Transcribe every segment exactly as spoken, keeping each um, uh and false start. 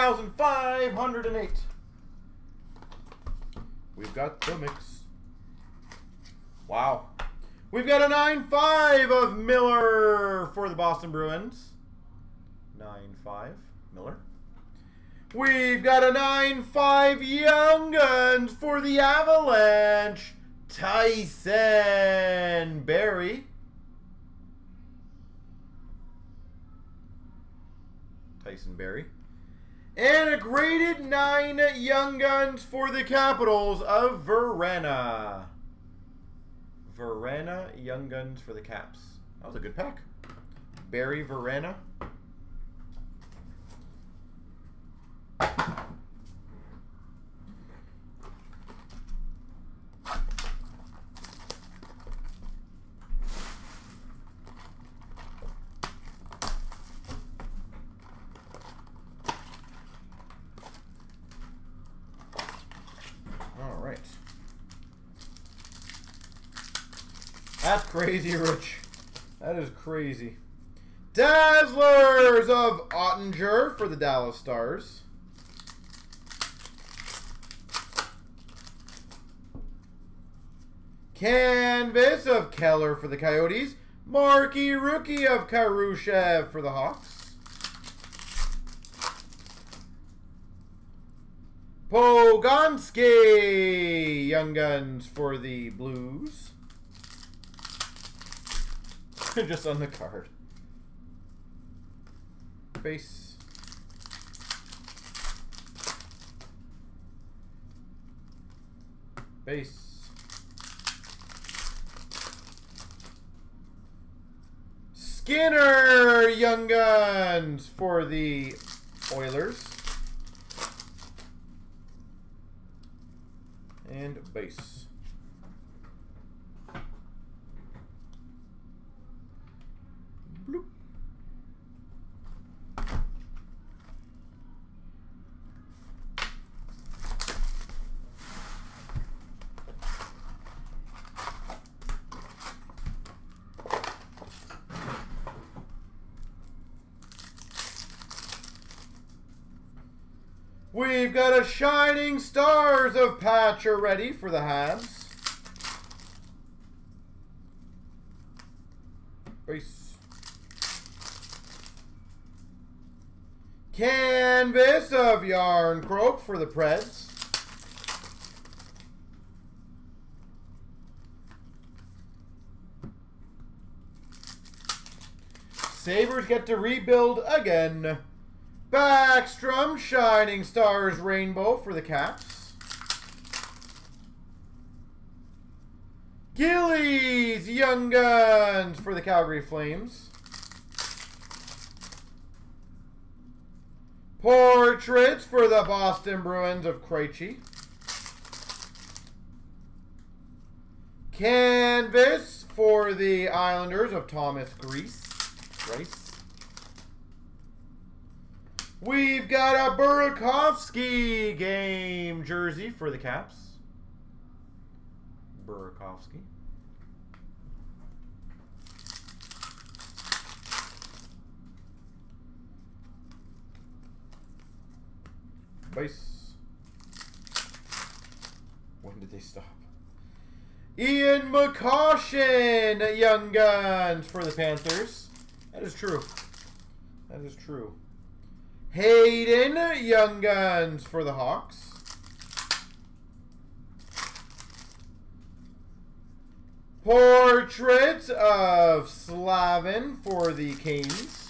one thousand five hundred eight. We've got the mix. Wow. We've got a nine five of Miller for the Boston Bruins. nine five Miller. We've got a nine five Young Guns for the Avalanche. Tyson Barry. Tyson Barry. And a graded nine Young Guns for the Capitals of Verena. Verena Young Guns for the Caps. That was a good pack. Barry Verena. That's crazy, Rich. That is crazy. Dazzlers of Ottinger for the Dallas Stars. Canvas of Keller for the Coyotes. Marky Rookie of Karushev for the Hawks. Pogonsky Young Guns for the Blues. Just on the card. Base. Base. Skinner Young Guns for the Oilers. And base. We've got a Shining Stars of Patch already for the Habs. Base. Canvas of Yarn Croak for the Preds. Sabres get to rebuild again. Backstrom, Shining Stars, Rainbow for the Caps. Gillies, Young Guns for the Calgary Flames. Portraits for the Boston Bruins of Krejci. Canvas for the Islanders of Thomas Greiss. Greiss. We've got a Burakovsky game jersey for the Caps. Burakovsky. Base. When did they stop? Ian McCaution, Young Guns for the Panthers. That is true. That is true. Hayden, Young Guns for the Hawks. Portraits of Slavin for the Canes.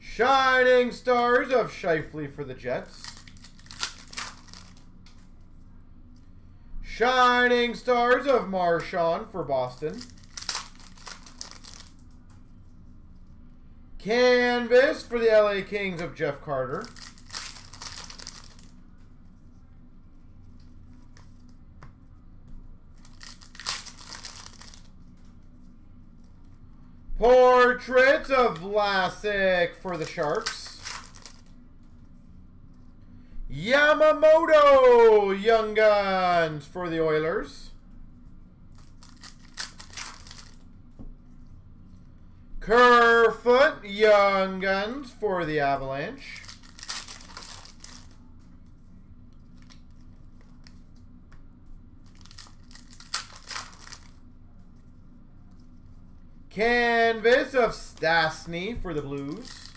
Shining Stars of Scheifele for the Jets. Shining Stars of Marchand for Boston. Canvas for the L A Kings of Jeff Carter. Portraits of Vlasic for the Sharks. Yamamoto Young Guns for the Oilers. Kerfoot, Young Guns for the Avalanche. Canvas of Stastny for the Blues.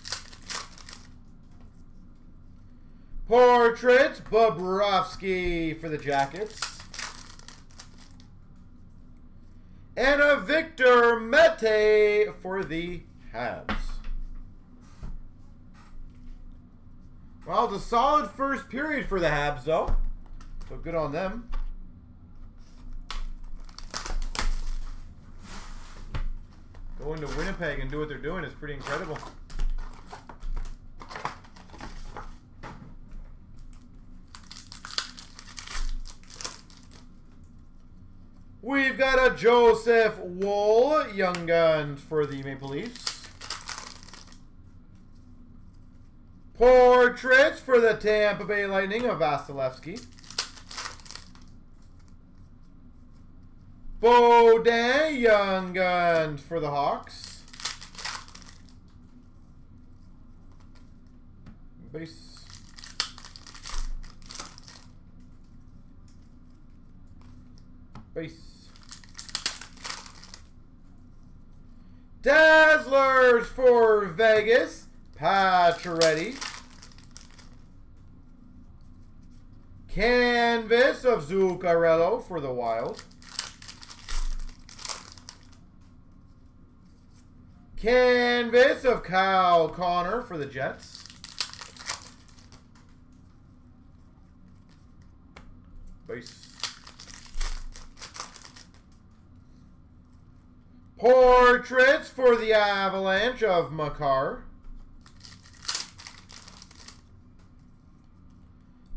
Portrait, Burakovsky for the Jackets. And a Victor Mete for the Habs. Well, it's a solid first period for the Habs, though. So good on them. Going to Winnipeg and do what they're doing is pretty incredible. We've got a Joseph Woll, Young Guns for the Maple Leafs. Portraits for the Tampa Bay Lightning of Vasilevsky. Beaudin, Young Guns for the Hawks. Base. Base. Dazzlers for Vegas, Patch already. Canvas of Zuccarello for the Wild. Canvas of Kyle Connor for the Jets. Base. Portraits for the Avalanche of Makar.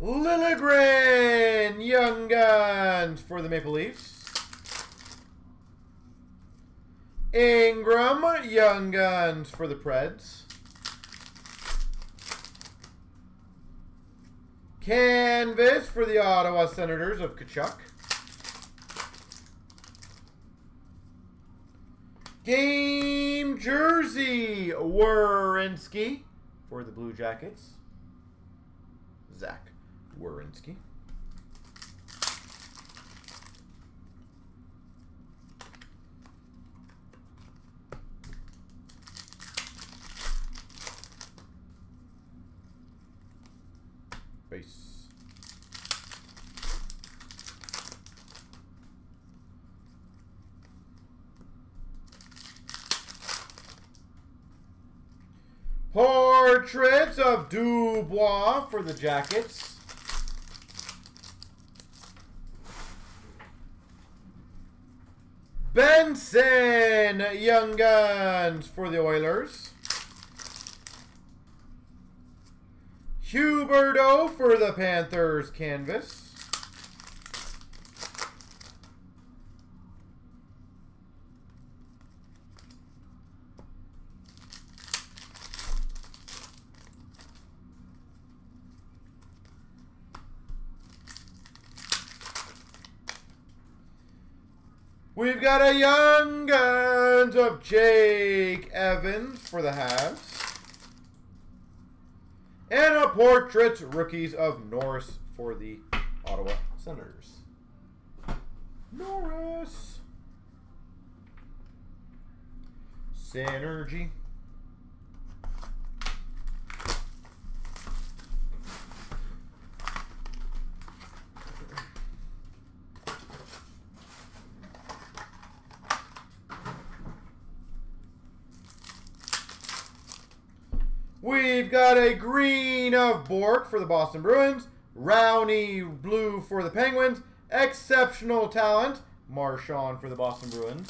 Liljegren, Young Guns for the Maple Leafs. Ingram, Young Guns for the Preds. Canvas for the Ottawa Senators of Tkachuk. Game jersey, Werenski for the Blue Jackets. Zach Werenski. Base. Portraits of Dubois for the Jackets. Benson, Young Guns for the Oilers. Huberdeau for the Panthers canvas. We've got a Young Guns of Jake Evans for the Habs. And a portrait rookies of Norris for the Ottawa Senators. Norris. Synergy. We've got a green of Bork for the Boston Bruins, Rowney blue for the Penguins, exceptional talent, Marchand for the Boston Bruins.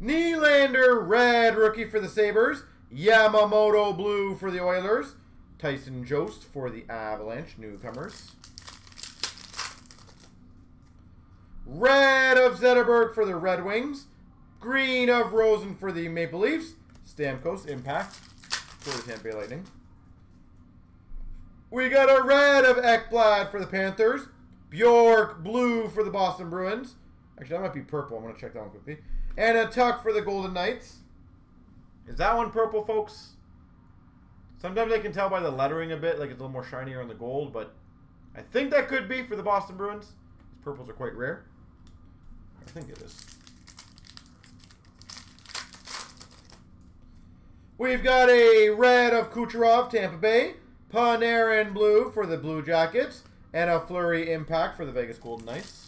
Nylander red rookie for the Sabres, Yamamoto blue for the Oilers, Tyson Jost for the Avalanche, newcomers. Red of Zetterberg for the Red Wings, green of Rosen for the Maple Leafs, Stamkos impact for the Tampa Bay Lightning. We got a red of Ekblad for the Panthers. Bjork blue for the Boston Bruins. Actually, that might be purple. I'm going to check that one quickly. And a tuck for the Golden Knights. Is that one purple, folks? Sometimes I can tell by the lettering a bit, like it's a little more shinier on the gold, but I think that could be for the Boston Bruins. These purples are quite rare. I think it is. We've got a red of Kucherov, Tampa Bay. Panarin blue for the Blue Jackets. And a Flurry Impact for the Vegas Golden Knights.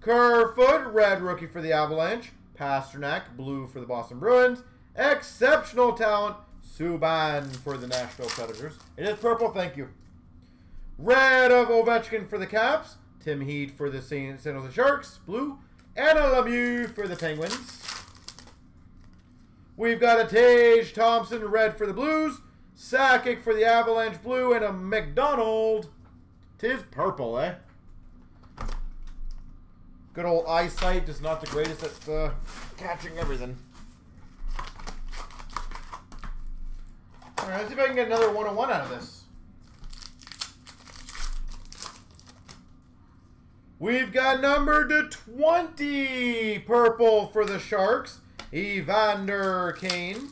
Kerfoot, red rookie for the Avalanche. Pasternak, blue for the Boston Bruins. Exceptional talent, Subban for the Nashville Predators. It is purple, thank you. Red of Ovechkin for the Caps. Tim Heed for the San Jose Sharks, blue. And a Lemieux for the Penguins. We've got a Tage Thompson, red for the Blues. Sakic for the Avalanche, blue. And a McDonald. Tis purple, eh? Good old eyesight, just not the greatest at uh, catching everything. All right, let's see if I can get another one oh one out of this. We've got number two twenty, purple for the Sharks, Evander Kane.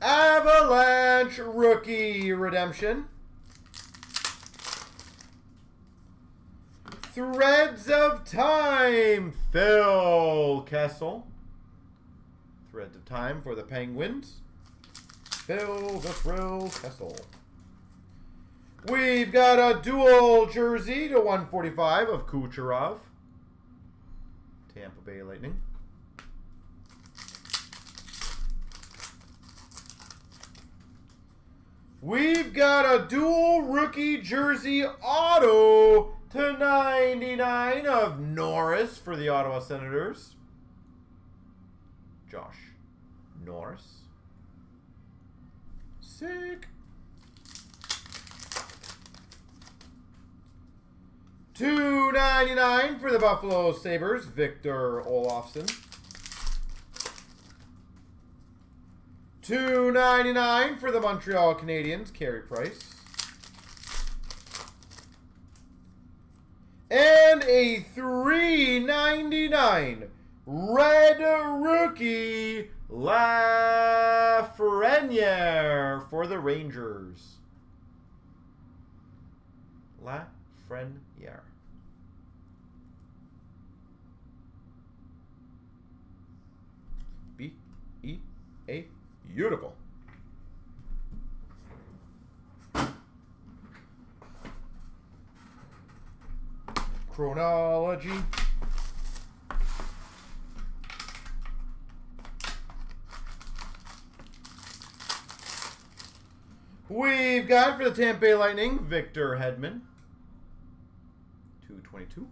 Avalanche rookie redemption. Threads of Time, Phil Kessel. Threads of Time for the Penguins. Phil the Thrill Kessel. We've got a dual jersey to one forty-five of Kucherov. Tampa Bay Lightning. We've got a dual rookie jersey auto to ninety-nine of Norris for the Ottawa Senators. Josh Norris. Sick. two ninety-nine for the Buffalo Sabres, Victor Olofsson. two ninety-nine for the Montreal Canadiens, Carey Price. And a three ninety-nine red rookie, Lafreniere for the Rangers. Lafreniere. B E A. Beautiful. Chronology. We've got for the Tampa Bay Lightning, Victor Hedman. two twenty-two.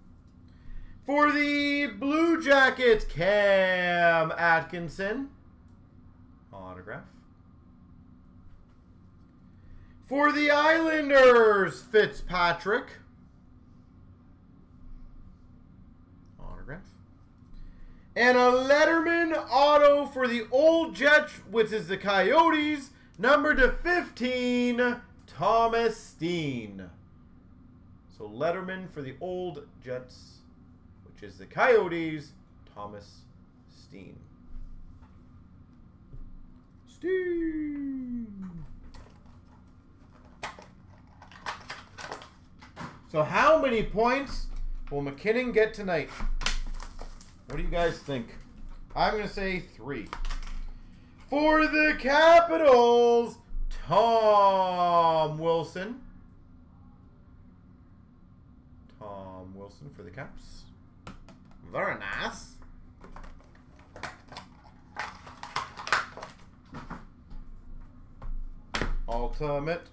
For the Blue Jackets, Cam Atkinson. Autograph. For the Islanders, Fitzpatrick. And a Letterman auto for the Old Jets, which is the Coyotes, number to fifteen, Thomas Steen. So Letterman for the Old Jets, which is the Coyotes, Thomas Steen. Steen. So how many points will McKinnon get tonight? What do you guys think? I'm going to say three. For the Capitals, Tom Wilson. Tom Wilson for the Caps. Very nice. Ultimate.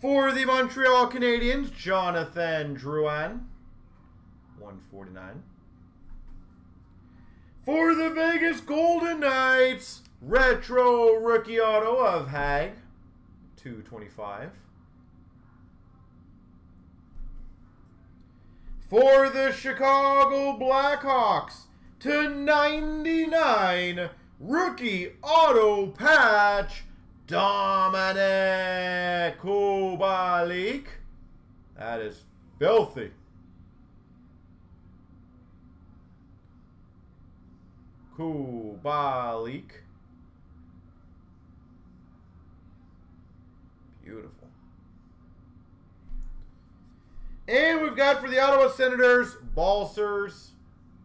For the Montreal Canadiens, Jonathan Drouin, one forty-nine. For the Vegas Golden Knights, retro rookie auto of Hag, two twenty-five. For the Chicago Blackhawks, to ninety-nine, Rookie Auto Patch, Dominic Kubalik. That is filthy. Kubalik. Beautiful. And we've got for the Ottawa Senators, Balsers,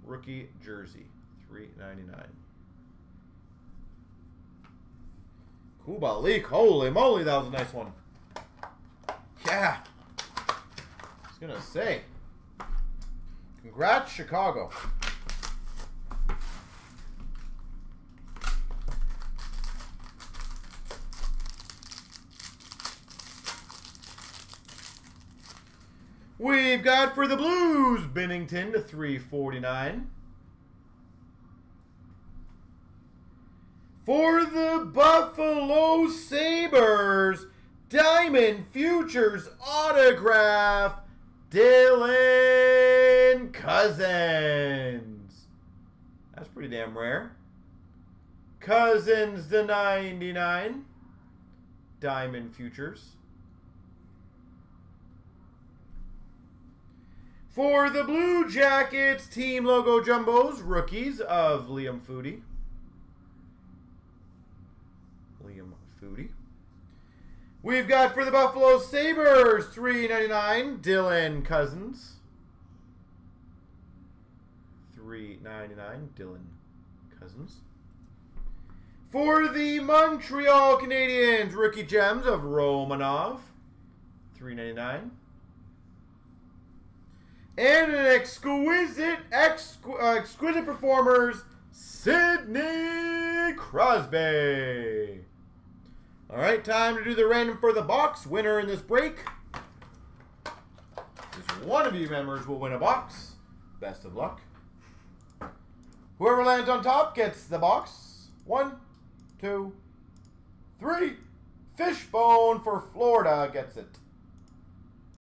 rookie jersey, three ninety-nine. Kubalik, holy moly, that was a nice one. Yeah. I was going to say, congrats, Chicago. We've got for the Blues, Binnington to three forty-nine. For the Buffalo Sabres, Diamond Futures Autograph, Dylan Cousins. That's pretty damn rare. Cousins to ninety-nine. Diamond Futures. For the Blue Jackets, Team Logo Jumbos, rookies of Liam Foodie. Liam Foodie. We've got for the Buffalo Sabres, three ninety-nine, Dylan Cousins. three ninety-nine, Dylan Cousins. For the Montreal Canadiens, rookie gems of Romanov. three ninety-nine. And an exquisite, exqu uh, exquisite performers, Sidney Crosby. All right, time to do the random for the box. Winner in this break. Just one of you members will win a box. Best of luck. Whoever lands on top gets the box. One, two, three. Fishbone for Florida gets it.